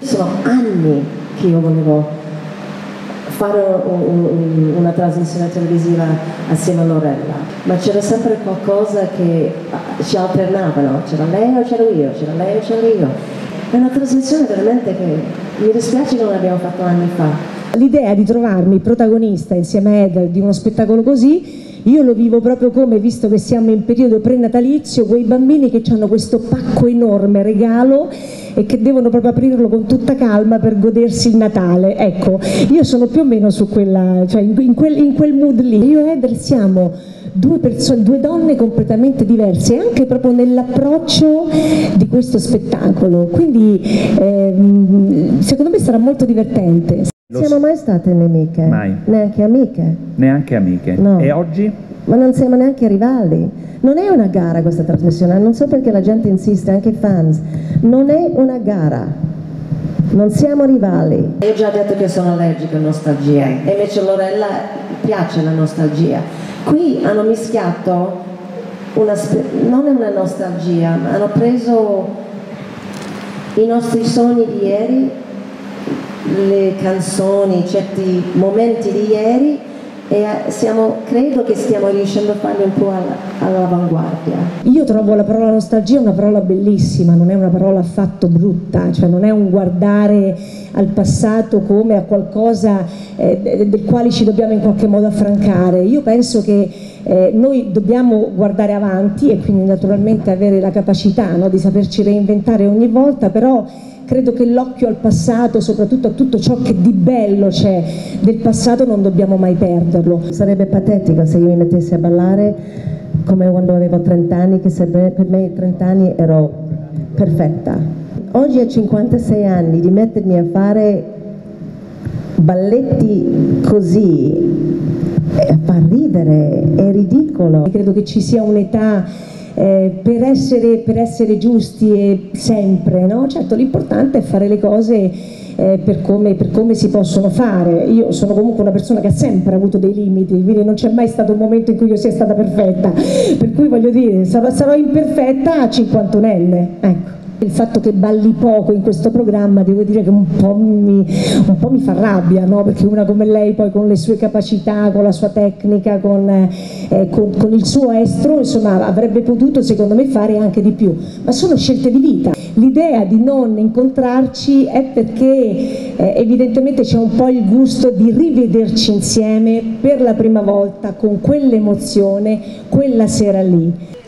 Sono anni che io volevo fare una trasmissione televisiva assieme a Lorella, ma c'era sempre qualcosa che ci alternava, no? C'era lei o c'ero io, c'era lei o c'ero io. È una trasmissione veramente che mi dispiace che non l'abbiamo fatto anni fa. L'idea di trovarmi protagonista insieme a Heather di uno spettacolo così, io lo vivo proprio come, visto che siamo in periodo prenatalizio, quei bambini che hanno questo pacco enorme, regalo, e che devono proprio aprirlo con tutta calma per godersi il Natale. Ecco, io sono più o meno su quella, cioè in quel mood lì. Io e Heather siamo due donne completamente diverse, anche proprio nell'approccio di questo spettacolo. Quindi secondo me sarà molto divertente. Non siamo mai state nemiche, mai. Neanche amiche. Neanche amiche. No. E oggi? Ma non siamo neanche rivali. Non è una gara questa trasmissione, non so perché la gente insiste, anche i fans. Non è una gara, non siamo rivali. Io ho già detto che sono allergica a nostalgia, e invece Lorella piace la nostalgia. Qui hanno mischiato, non è una nostalgia, ma hanno preso i nostri sogni di ieri, le canzoni, certi momenti di ieri, e credo che stiamo riuscendo a farli un po' all'avanguardia. Io trovo la parola nostalgia una parola bellissima, non è una parola affatto brutta, cioè non è un guardare al passato come a qualcosa del quale ci dobbiamo in qualche modo affrancare. Io penso che noi dobbiamo guardare avanti e quindi naturalmente avere la capacità, no, di saperci reinventare ogni volta, però credo che l'occhio al passato, soprattutto a tutto ciò che di bello c'è del passato, non dobbiamo mai perderlo. Sarebbe patetico se io mi mettessi a ballare come quando avevo 30 anni, che per me i 30 anni ero perfetta. Oggi a 56 anni di mettermi a fare balletti così fa ridere, è ridicolo. Credo che ci sia un'età per essere giusti sempre, no? Certo, l'importante è fare le cose per come si possono fare. Io sono comunque una persona che ha sempre avuto dei limiti, quindi non c'è mai stato un momento in cui io sia stata perfetta, per cui voglio dire, sarò imperfetta a 51enne, ecco. Il fatto che balli poco in questo programma, devo dire che un po' mi fa rabbia, no? Perché una come lei poi, con le sue capacità, con la sua tecnica, con il suo estro, insomma, avrebbe potuto secondo me fare anche di più, ma sono scelte di vita. L'idea di non incontrarci è perché evidentemente c'è un po' il gusto di rivederci insieme per la prima volta, con quell'emozione, quella sera lì.